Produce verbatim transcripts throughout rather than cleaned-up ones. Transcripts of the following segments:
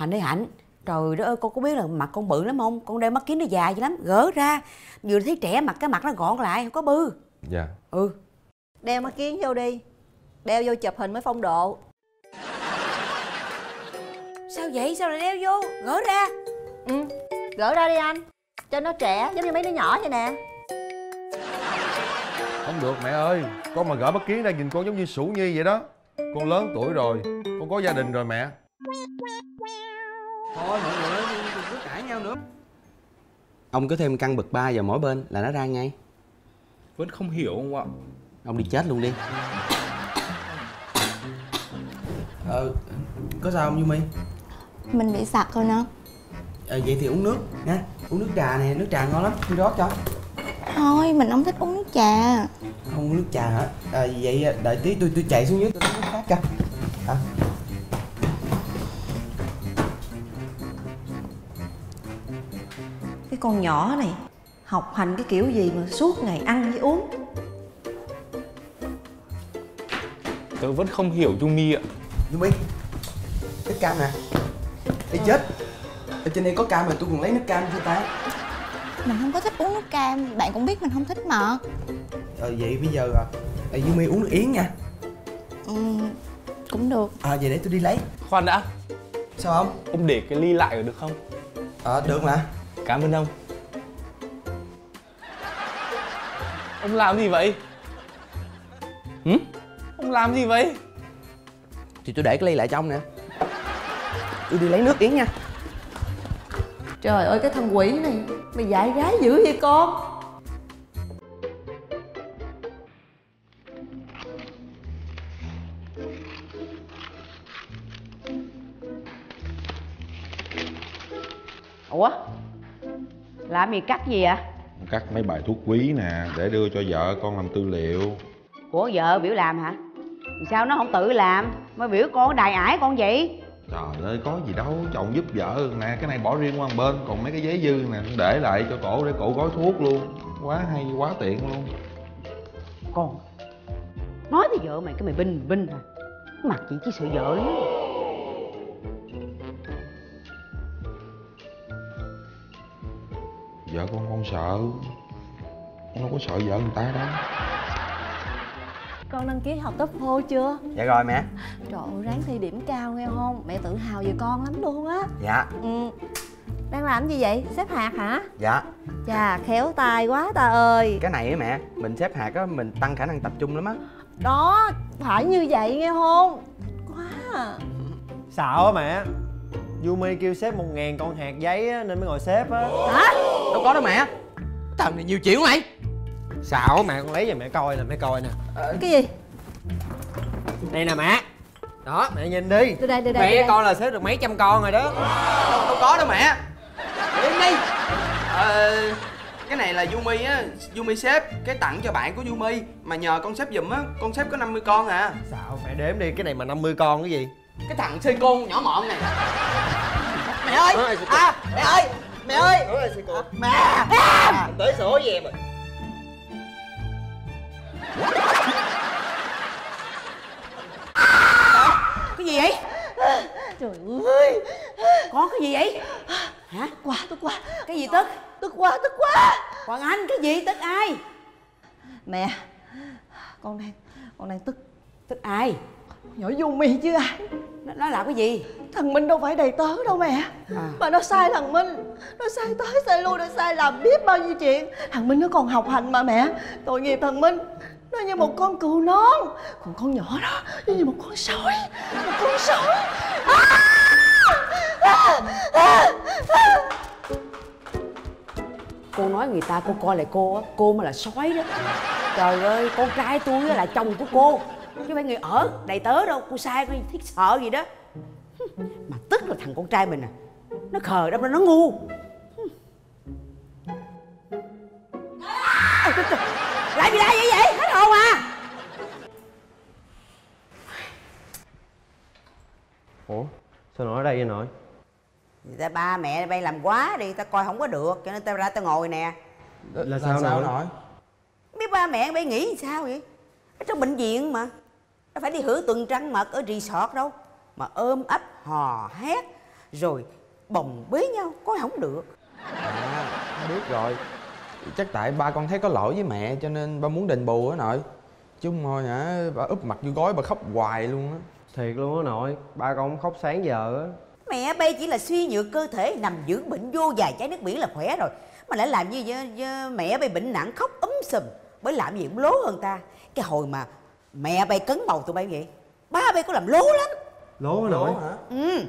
Hạnh ơi Hạnh, trời đất ơi, con có biết là mặt con bự lắm không? Con đeo mắt kính nó dài vậy lắm, gỡ ra vừa thấy trẻ mặt, cái mặt nó gọn lại, không có bư. Dạ. Ừ, đeo mắt kiến vô đi, đeo vô chụp hình mới phong độ. Sao vậy? Sao lại đeo vô? Gỡ ra. Ừ, gỡ ra đi anh, cho nó trẻ, giống như mấy đứa nhỏ vậy nè. Không được mẹ ơi, con mà gỡ mắt kiến ra nhìn con giống như Sủ Nhi vậy đó. Con lớn tuổi rồi, con có gia đình rồi mẹ. Thôi mọi người đừng có cãi nhau nữa. Ông cứ thêm căn bậc ba vào mỗi bên là nó ra ngay. Vẫn không hiểu không ạ? Ông đi chết luôn đi. Ờ, có sao không Yumi? Mình bị sặc thôi nè. Ờ, vậy thì uống nước nha, uống nước trà nè, nước trà ngon lắm, tôi rót cho. Thôi, mình không thích uống nước trà. Không uống nước trà hả? À, vậy đợi tí tôi tôi chạy xuống dưới tôi uống nước khác cho. À. Cái con nhỏ này học hành cái kiểu gì mà suốt ngày ăn với uống. Tớ vẫn không hiểu Yumi ạ. Yumi, cái cam nè. Ê chết, ở trên đây có cam mà tôi còn lấy nước cam cho ta. Mình không có thích uống nước cam, bạn cũng biết mình không thích mà. Ờ vậy bây giờ à, Yumi uống nước yến nha. Ừ, cũng được. À vậy để tôi đi lấy. Khoan đã. Sao không? Ông để cái ly lại rồi được không? Ờ à, được mà. Cảm ơn ông. Ông làm gì vậy? Hử? Ông làm gì vậy? Thì tôi để cái ly lại cho ông nè. Tôi đi lấy nước yến nha. Trời ơi cái thằng quỷ này, mày dại gái dữ vậy con? Ủa? Làm gì cắt gì ạ? Cắt mấy bài thuốc quý nè, để đưa cho vợ con làm tư liệu. Của vợ biểu làm hả? Sao nó không tự làm, mà biểu con đài ải con vậy? Trời ơi có gì đâu, chồng giúp vợ nè, cái này bỏ riêng qua một bên, còn mấy cái giấy dư nè để lại cho cổ để cổ gói thuốc luôn. Quá hay, quá tiện luôn. Con nói tới vợ mày cái mày binh binh à, mặt chỉ chỉ sự vợ lắm. Vợ con không sợ, con đâu có sợ vợ người ta đâu. Con đăng ký học TOEFL chưa? Dạ rồi mẹ. Trời ơi ráng thi điểm cao nghe không? Mẹ tự hào về con lắm luôn á. Dạ. Ừ. Đang làm gì vậy? Xếp hạt hả? Dạ. Chà khéo tay quá ta ơi. Cái này á mẹ, mình xếp hạt á mình tăng khả năng tập trung lắm á. Đó, phải như vậy nghe không? Quá à. Xạo á mẹ, Yumi kêu xếp một ngàn con hạt giấy á nên mới ngồi xếp á. Hả? Đâu có đâu mẹ. Thằng này nhiều chuyện mày. Xạo mẹ, con lấy về mẹ coi nè, mẹ coi nè. Cái gì? Đây nè mẹ. Đó, mẹ nhìn đi. Đưa đây, đưa đây. Mẹ con là xếp được mấy trăm con rồi đó. Đâu, đâu có đâu mẹ. Để đi. À, cái này là Yumi á, Yumi xếp cái tặng cho bạn của Yumi mà nhờ con xếp giùm á, con xếp có năm mươi con à. Xạo mẹ đếm đi, cái này mà năm mươi con cái gì? Cái thằng xê con nhỏ mọn này. Mẹ ơi. À, mẹ ơi. Mẹ ơi. À, mẹ. À, tới sổ với em rồi. Cái gì vậy? Trời ơi. Con cái gì vậy? Hả? Quá, tức quá. Cái gì tức? Tức quá, tức quá. Còn anh cái gì? Tức ai? Mẹ, con đang con đang tức. Tức ai? Nhỏ Yumi chứ ai. Nó, nó là cái gì? Thằng Minh đâu phải đầy tớ đâu mẹ à. Mà nó sai thằng Minh. Nó sai tới sai lui, nó sai làm biết bao nhiêu chuyện. Thằng Minh nó còn học hành mà mẹ. Tội nghiệp thằng Minh. Nó như một con cừu non. Còn con nhỏ đó như một con sói. Một con sói à! À! À! À! Cô nói người ta, cô coi lại cô á. Cô mà là sói đó. Trời ơi, con trai tôi là chồng của cô chứ phải người ở đầy tớ đâu. Cô sai cô thích sợ gì đó mà tức là thằng con trai mình à, nó khờ đâm ra nó ngu. À, trời, trời. Lại bị đai vậy vậy hết hồn à. Ủa sao nội ở đây vậy nội? Người ta ba mẹ bay làm quá đi, ta coi không có được cho nên ta ra ta ngồi nè. Là, là sao, sao nội? Biết ba mẹ bay nghĩ sao vậy? Ở trong bệnh viện mà nó phải đi hưởng tuần trăng mật ở resort đâu mà ôm ấp hò hét rồi bồng bế nhau coi không được. À, biết rồi. Chắc tại ba con thấy có lỗi với mẹ cho nên ba muốn đền bù á nội. Chứ không thôi hả, ba úp mặt vô gối ba khóc hoài luôn á. Thiệt luôn á nội, ba con khóc sáng giờ á. Mẹ bây chỉ là suy nhược cơ thể, nằm dưỡng bệnh vô vài trái nước biển là khỏe rồi. Mà lại làm như vậy, mẹ bây bệnh nặng khóc úm sùm. Bởi làm gì cũng lố hơn ta. Cái hồi mà mẹ bây cấn bầu tụi bay vậy, ba bây có làm lố lắm. Lố hả nội? Hả? Ừ.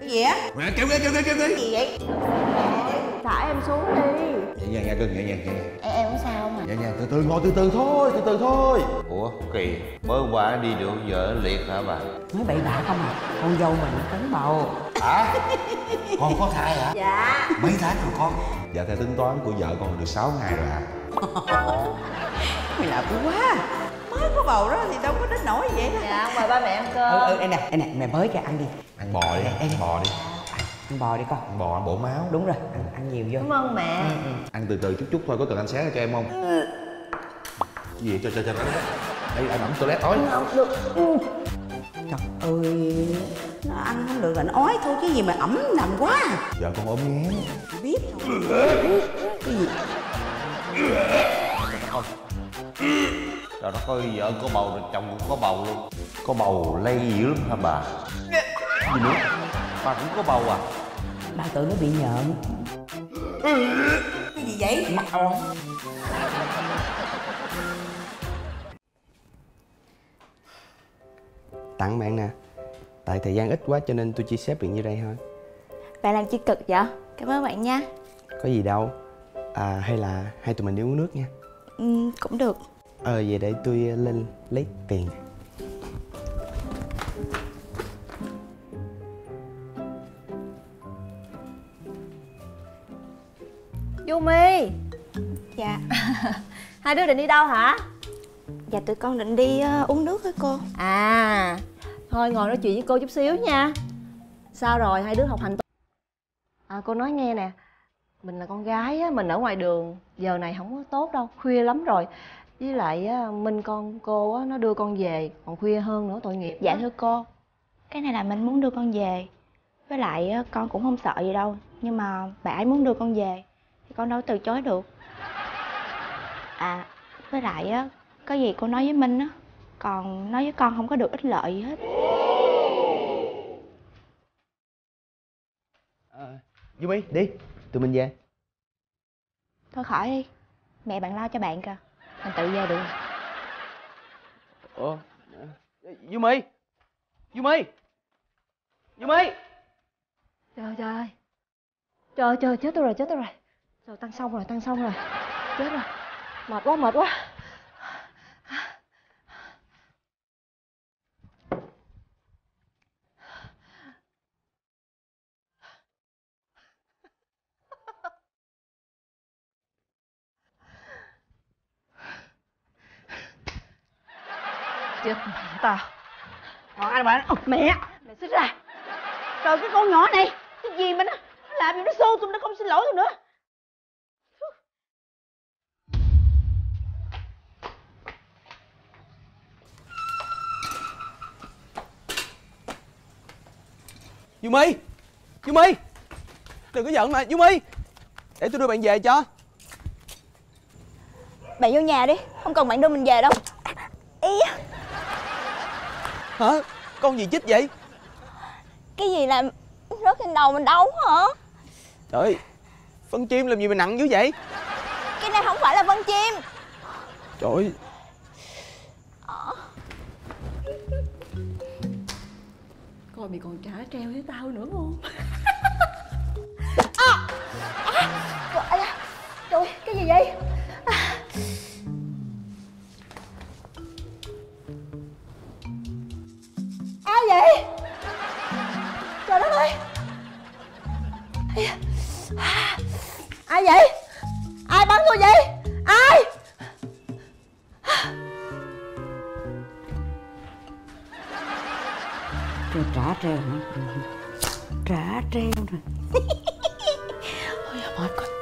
Cái gì á? Mẹ kéo ghế, kéo ghế, kéo ghế. Cái gì vậy? Thả em xuống đi. Nhẹ nhàng nha cưng, nhẹ nhàng, nhẹ nhàng. Em, em không sao mà. Nhẹ nhàng, từ từ, ngồi từ từ thôi, từ từ thôi. Ủa, kỳ, mới qua đi rượu vợ liệt hả bà? Mới bậy bạ không à, con dâu mình cấn bầu. Hả? Con có thai hả? Dạ. Mấy tháng rồi con? Dạ, theo tính toán của vợ con được sáu ngày rồi hả? Mày làm vui quá. Mới có bầu đó thì đâu có đến nổi vậy đó. Dạ, mời ba mẹ ăn cơm. Ừ, ừ, em nè, em nè, mày mới ra ăn đi. Ăn bò đi, ăn bò đi. Ăn bò đi con. Ăn bò, ăn bổ máu. Đúng rồi, ăn, ăn nhiều vô. Cảm ơn mẹ. Ừ, ừ. Ăn từ từ chút chút thôi, có cần anh xé cho em không? Ừ. Gì vậy? Cho, cho, cho. Đây, anh ẩm toilet ói. Không, được. Ừ. Trời ơi, nó ăn không được là nó ói thôi, cái gì mà ẩm nằm quá. Giờ con ốm nghe. Biết không? Cái gì? Trời đất ơi, vợ có bầu rồi chồng cũng có bầu luôn. Có bầu lây dữ lắm hả bà? Gì nữa? Bà cũng có bầu à? Bà tưởng nó bị nhợn. Cái gì vậy? Mặt on. Tặng bạn nè. Tại thời gian ít quá cho nên tôi chỉ xếp việc như đây thôi. Bạn làm chi cực vậy? Cảm ơn bạn nha. Có gì đâu. À hay là hai tụi mình đi uống nước nha. Ừ, cũng được. Ờ vậy để tôi lên lấy tiền. Yumi. Dạ. Hai đứa định đi đâu hả? Dạ tụi con định đi uh, uống nước với cô. À thôi ngồi nói chuyện với cô chút xíu nha. Sao rồi hai đứa học hành tốt? À, cô nói nghe nè, mình là con gái á, mình ở ngoài đường giờ này không có tốt đâu, khuya lắm rồi. Với lại á, Minh con cô á, nó đưa con về còn khuya hơn nữa, tội nghiệp. Dạ thưa cô, cái này là mình muốn đưa con về, với lại con cũng không sợ gì đâu, nhưng mà bà ấy muốn đưa con về thì con đâu từ chối được. À với lại á, có gì cô nói với Minh á, còn nói với con không có được ích lợi gì hết. Ờ Yumi đi, tụi mình về. Thôi khỏi đi, mẹ bạn lo cho bạn kìa, mình tự về được. Ủa Yumi, Yumi, Yumi. Trời trời ơi, trời trời, chết tôi rồi, chết tôi rồi. Rồi tăng xong rồi, tăng xong rồi. Chết rồi. Mệt quá, mệt quá. Chết mẹ tao. Còn ai mà nó... Mẹ! Mẹ xích ra. Trời, cái con nhỏ này, cái gì mà nó làm gì nó xô tụi nó không xin lỗi tụi nữa. Yumi! Yumi! Đừng có giận mà, Yumi! Để tôi đưa bạn về cho. Bạn vô nhà đi, không cần bạn đưa mình về đâu. Ý. Hả? Con gì chích vậy? Cái gì là rớt trên đầu mình đâu hả? Trời ơi, phân chim làm gì mà nặng dữ vậy? Cái này không phải là phân chim. Trời ơi. Coi mày còn trả treo với tao nữa không? À, à, trời ơi, cái gì vậy? À. Ai vậy? Trời đất ơi! Ai vậy? Ai bắn tôi vậy? Ai? Trời, trả treo hả? Trả treo rồi. Ôi, mệt quá.